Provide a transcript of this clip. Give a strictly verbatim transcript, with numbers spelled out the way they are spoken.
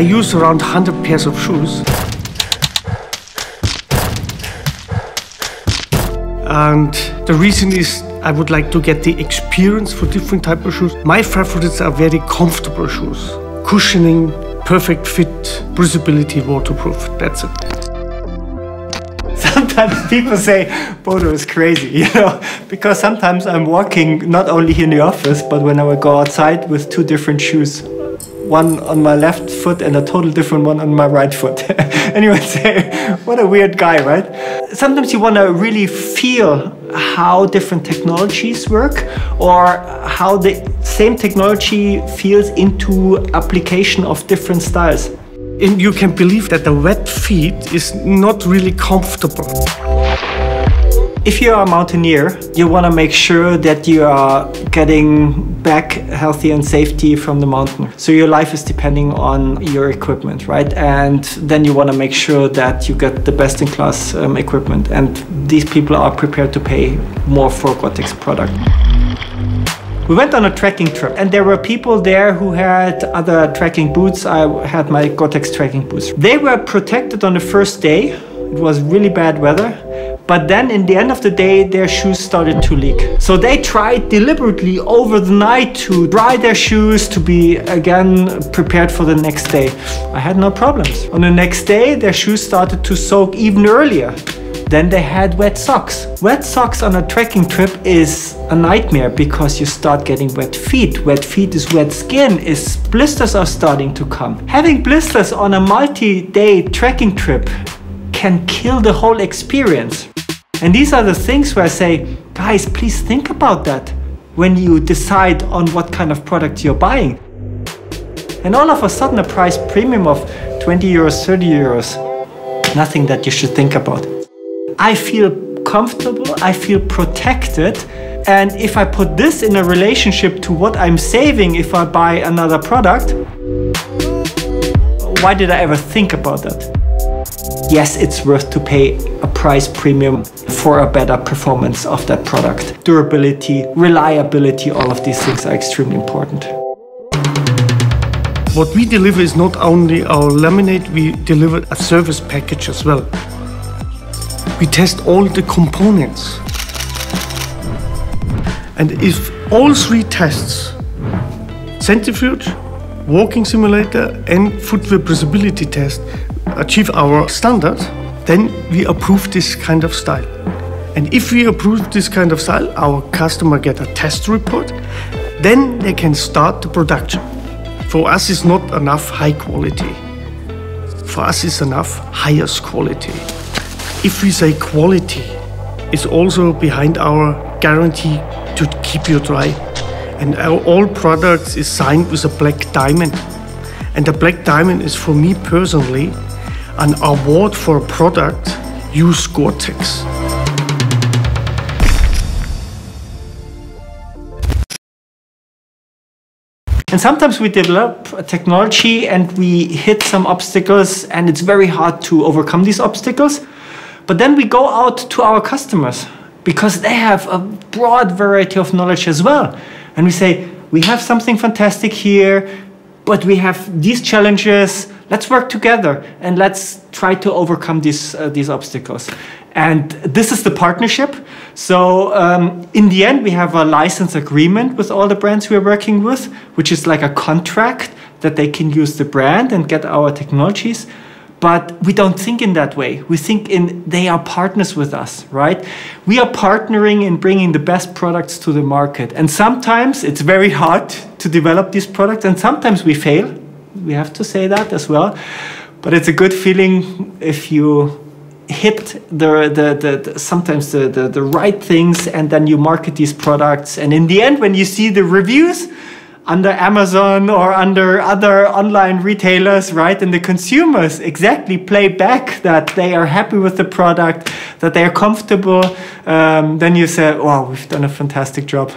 I use around one hundred pairs of shoes. And the reason is I would like to get the experience for different type of shoes. My favorites are very comfortable shoes. Cushioning, perfect fit, breathability, waterproof, that's it. Sometimes people say, Bodo is crazy, you know, because sometimes I'm walking not only here in the office, but when I would go outside with two different shoes. One on my left foot and a total different one on my right foot. And you would say, what a weird guy, right? Sometimes you want to really feel how different technologies work or how the same technology feels into application of different styles. And you can believe that the wet feet is not really comfortable. If you are a mountaineer, you want to make sure that you are getting back healthy and safety from the mountain. So your life is depending on your equipment, right? And then you want to make sure that you get the best-in-class um, equipment. And these people are prepared to pay more for Gore-Tex product. We went on a trekking trip and there were people there who had other trekking boots. I had my Gore-Tex trekking boots. They were protected on the first day. It was really bad weather. But then, in the end of the day, their shoes started to leak. So they tried deliberately over the night to dry their shoes to be, again, prepared for the next day. I had no problems. On the next day, their shoes started to soak even earlier. Then they had wet socks. Wet socks on a trekking trip is a nightmare because you start getting wet feet. Wet feet is wet skin, is blisters are starting to come. Having blisters on a multi-day trekking trip can kill the whole experience. And these are the things where I say, guys, please think about that when you decide on what kind of product you're buying. And all of a sudden a price premium of twenty euros, thirty euros, nothing that you should think about. I feel comfortable, I feel protected, and if I put this in a relationship to what I'm saving if I buy another product, why did I ever think about that? Yes, it's worth to pay a price premium for a better performance of that product. Durability, reliability, all of these things are extremely important. What we deliver is not only our laminate, we deliver a service package as well. We test all the components. And if all three tests, centrifuge, walking simulator and footwear breathability test, achieve our standard, then we approve this kind of style. And if we approve this kind of style, our customer get a test report, then they can start the production. For us, it's not enough high quality. For us, it's enough highest quality. If we say quality, it's also behind our guarantee to keep you dry. And our all products is signed with a black diamond. And the black diamond is, for me personally, an award for a product, use Gore-Tex. And sometimes we develop a technology and we hit some obstacles and it's very hard to overcome these obstacles. But then we go out to our customers because they have a broad variety of knowledge as well. And we say, we have something fantastic here, but we have these challenges. Let's work together and let's try to overcome these, uh, these obstacles. And this is the partnership. So um, in the end, we have a license agreement with all the brands we're working with, which is like a contract that they can use the brand and get our technologies. But we don't think in that way. We think in they are partners with us, right? We are partnering in bringing the best products to the market. And sometimes it's very hard to develop these products and sometimes we fail. We have to say that as well, but it's a good feeling if you hit the, the, the, the sometimes the, the, the right things and then you market these products. And in the end, when you see the reviews under Amazon or under other online retailers, right? And the consumers exactly play back that they are happy with the product, that they are comfortable. Um, then you say, wow, we've done a fantastic job.